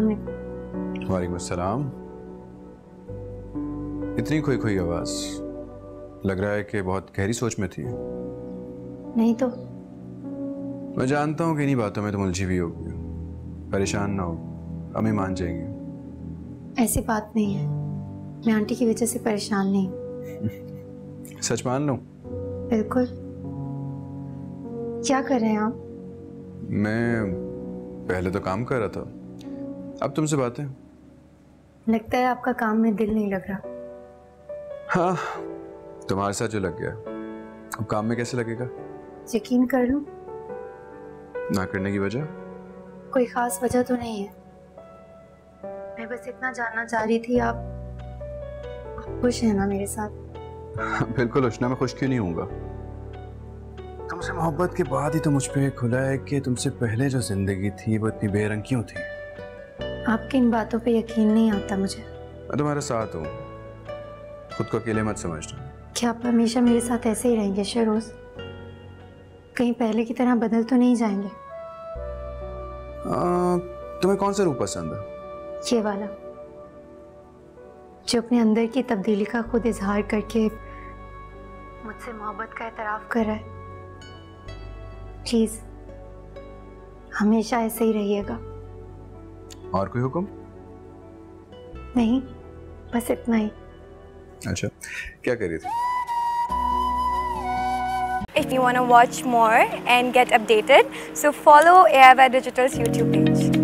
अस्सलामुअलैकुम। वालेकुम अस्सलाम। इतनी खोई खोई आवाज, लग रहा है कि बहुत गहरी सोच में थी। नहीं तो। मैं जानता हूँ कि इन्हीं बातों में तुम उलझी हुई होगी। परेशान ना हो, अम्मी मान जाएंगी। ऐसी बात नहीं है, मैं आंटी की वजह से परेशान नहीं। सच मान लो। बिल्कुल। क्या कर रहे हैं आप? मैं पहले तो काम कर रहा था, अब तुमसे बातें। लगता है आपका काम में दिल नहीं लग रहा। हाँ, तुम्हारे साथ जो लग गया, अब काम में कैसे लगेगा? यकीन कर लूं? ना करने की वजह? कोई खास वजह तो नहीं है, मैं बस इतना जानना चाह रही थी आप खुश हैं ना मेरे साथ? बिल्कुल। उशना, मैं खुश क्यों नहीं होऊंगा? तुमसे मोहब्बत के बाद ही तो मुझ पे खुला है कि तुमसे पहले जो जिंदगी थी वो इतनी बेरंग क्यों थी। आपकी इन बातों पे यकीन नहीं आता मुझे। मैं तुम्हारे साथ हूँ, खुद को अकेले मत समझना। क्या आप हमेशा मेरे साथ ऐसे ही रहेंगे शेरोज? कहीं पहले की तरह बदल तो नहीं जाएंगे? तुम्हें कौन सा रूप पसंद है? ये वाला, जो अपने अंदर की तब्दीली का खुद इजहार करके मुझसे मोहब्बत का एतराफ़ कर रहा है। प्लीज हमेशा ऐसे ही रहिएगा। और कोई हुक्म? नहीं, बस इतना ही। अच्छा, क्या कर रही थी? If you want to watch more and get updated, so follow Airware Digital's YouTube page.